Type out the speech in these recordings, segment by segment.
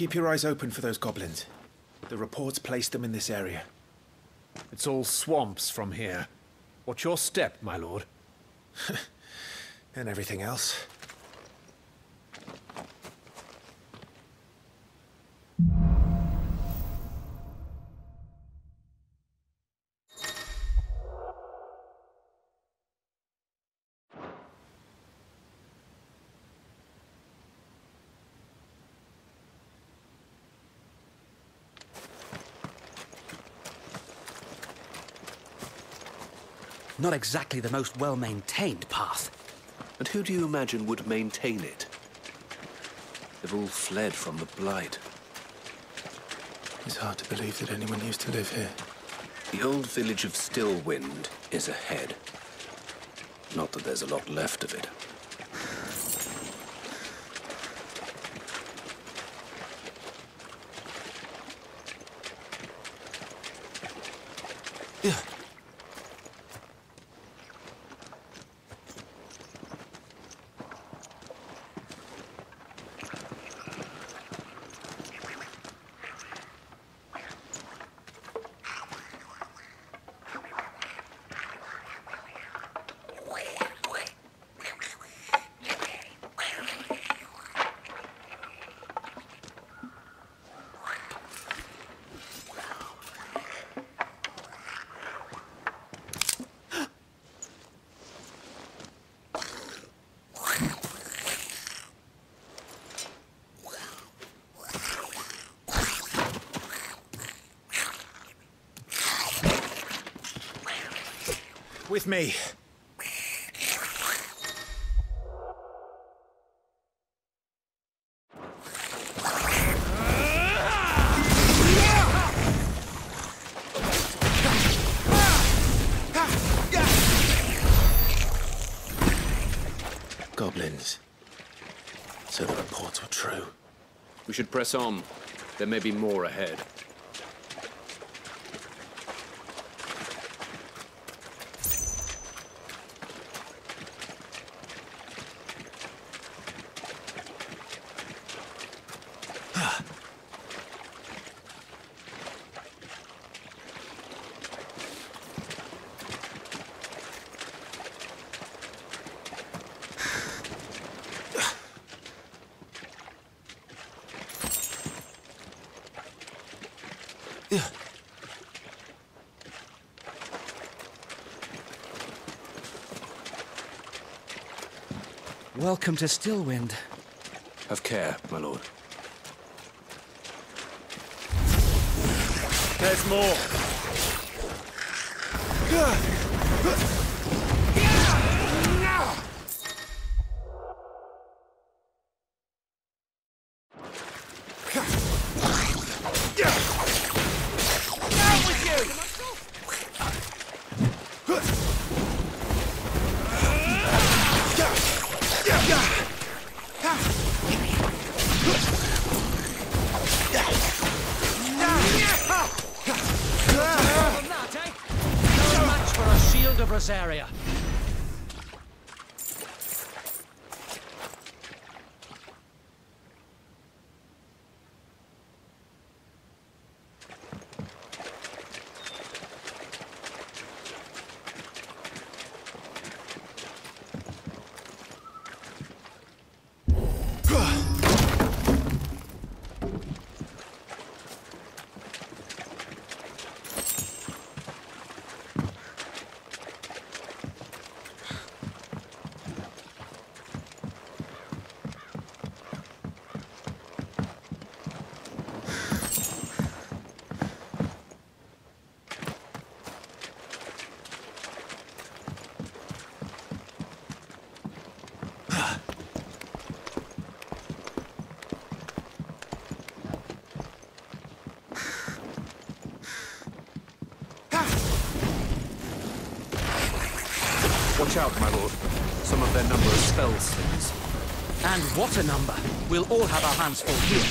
Keep your eyes open for those goblins. The reports placed them in this area. It's all swamps from here. Watch your step, my lord. And everything else. Not exactly the most well-maintained path. And who do you imagine would maintain it? They've all fled from the Blight. It's hard to believe that anyone used to live here. The old village of Stillwind is ahead. Not that there's a lot left of it. Yeah. With me. Goblins. So the reports were true. We should press on. There may be more ahead. Welcome to Stillwind. Have care, my lord. There's more. Down with you! Rosaria. Watch out, my lord. Some of their number are spell slings. And what a number! We'll all have our hands full here.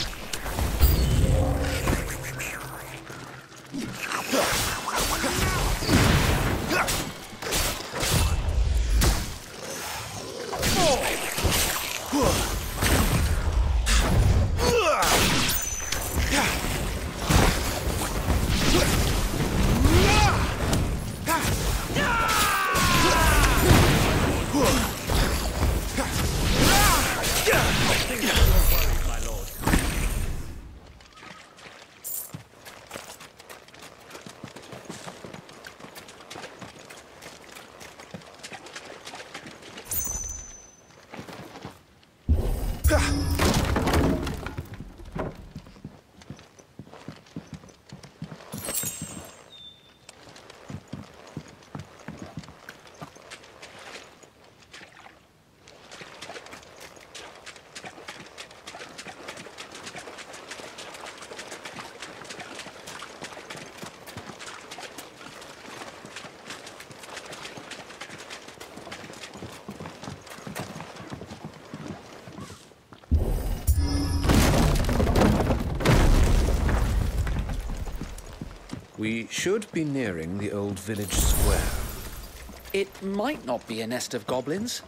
We should be nearing the old village square. It might not be a nest of goblins.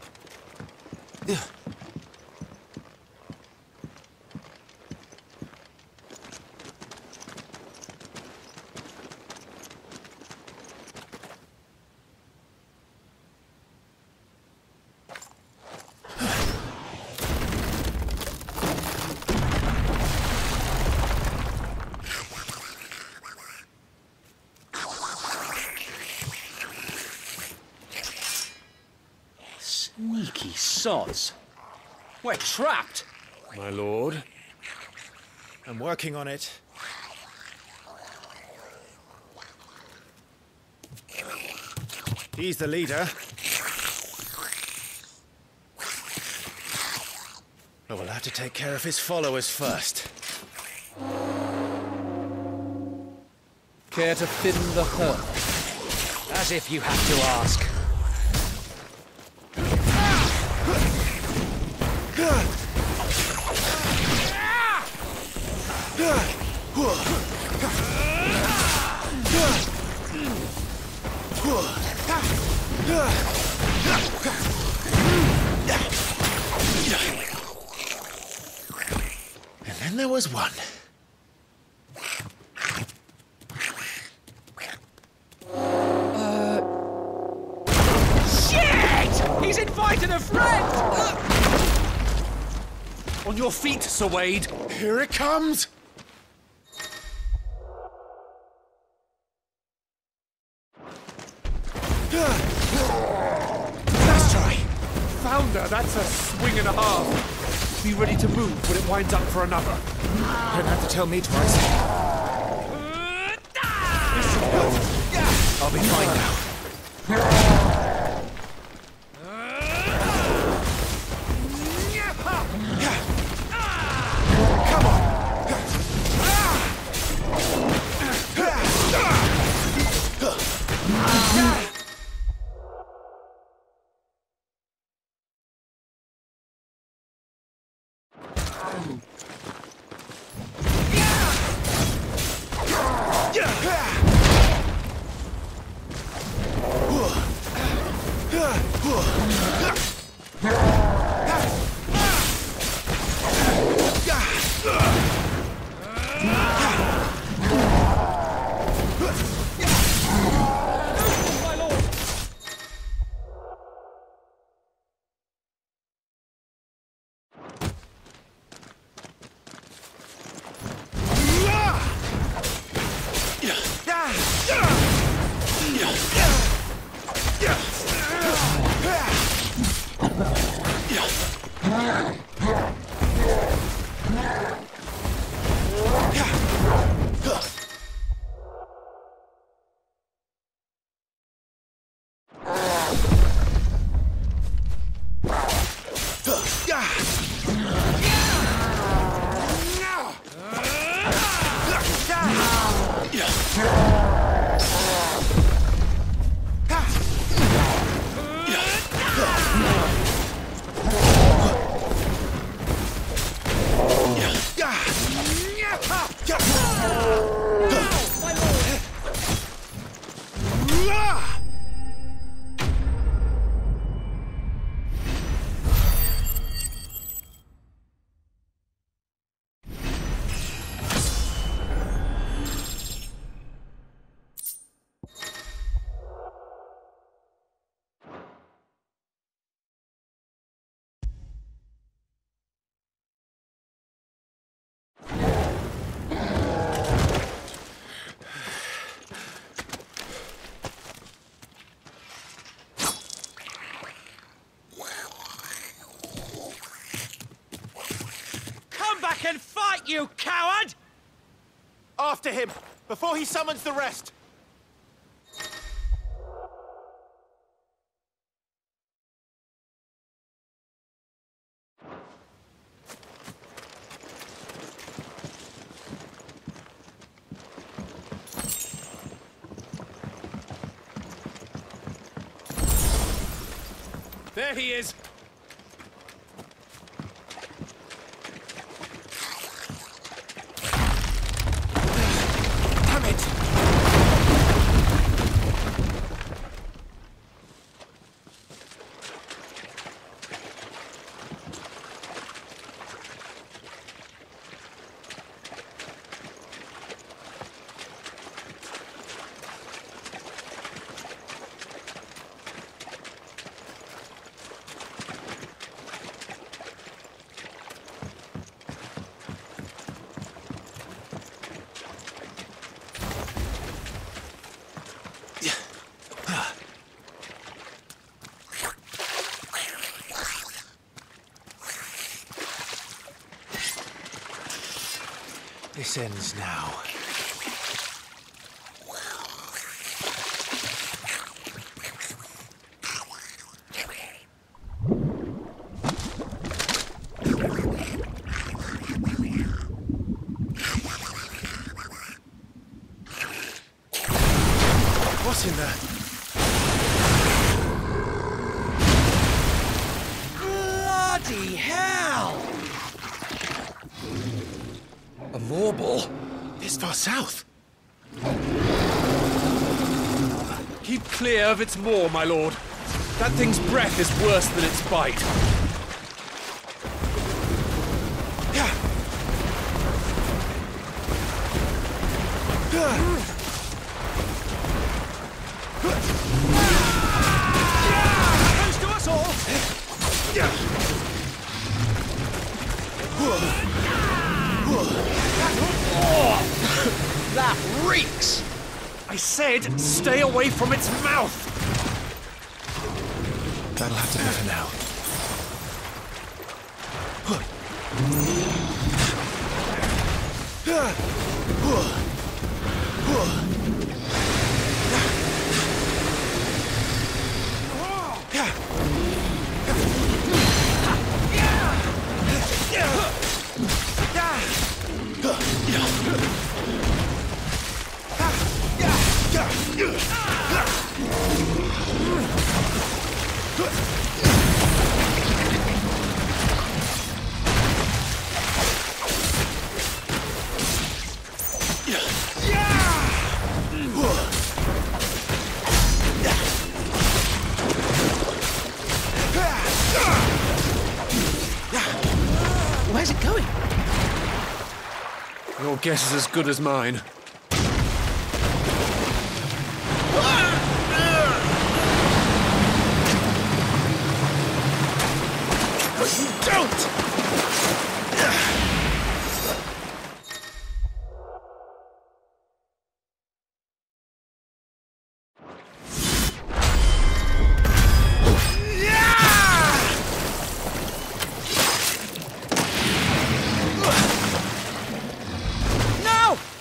Sneaky sods. We're trapped. My lord. I'm working on it. He's the leader. But we'll have to take care of his followers first. Care to thin the herd? As if you have to ask. And then there was one. Shit! He's invited a friend! On your feet, Sir Wade. Here it comes! Last try. Found her. That's a swing and a half. Be ready to move when it winds up for another. Don't have to tell me twice. I'll be fine now. Can fight, you coward! After him, before he summons the rest. There he is. Damn it! loose ends now. What's in there? It's far south. Keep clear of its maw, my lord. That thing's breath is worse than its bite. That reeks! I said, stay away from its mouth! That'll have to do for now. Where's it going? Your guess is as good as mine. But you don't! No!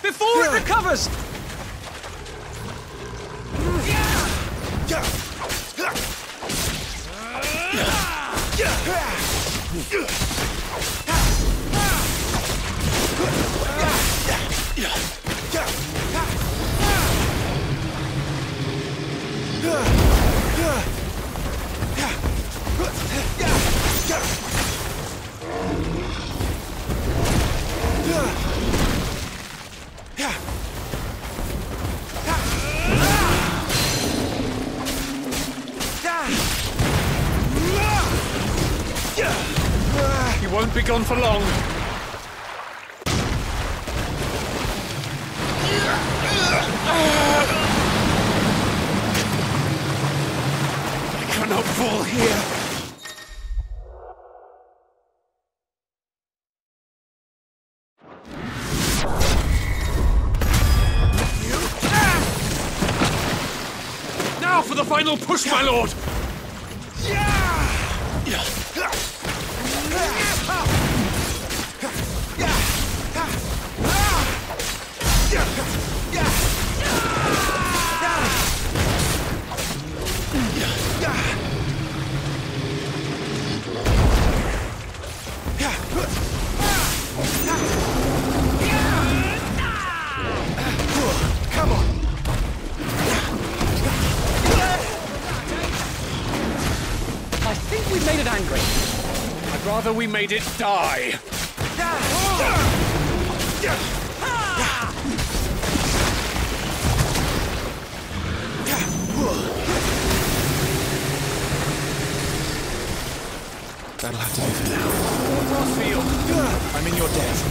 Before it recovers! He won't be gone for long. I cannot fall here. For the final push, my lord! Come on! I think we've made it angry. I'd rather we made it die. That'll have to do for now. Crossfield, I'm in your debt.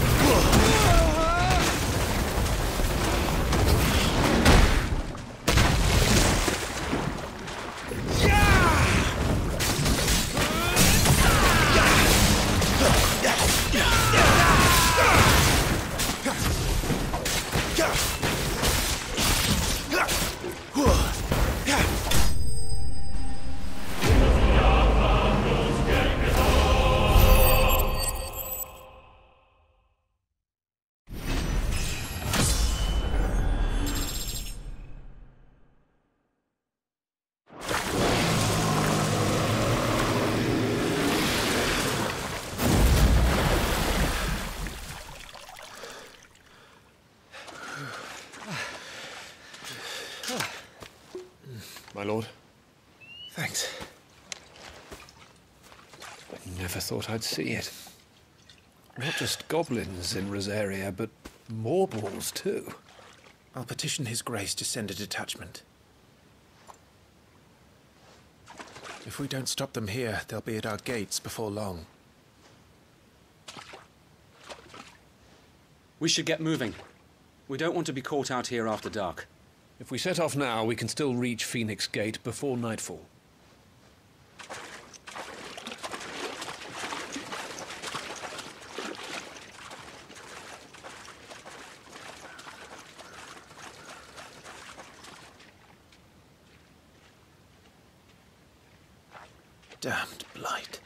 my lord. Thanks. I never thought I'd see it. Not just goblins in Rosaria, but morbles too. I'll petition His Grace to send a detachment. If we don't stop them here, they'll be at our gates before long. We should get moving. We don't want to be caught out here after dark. If we set off now, we can still reach Phoenix Gate before nightfall. Damned blight.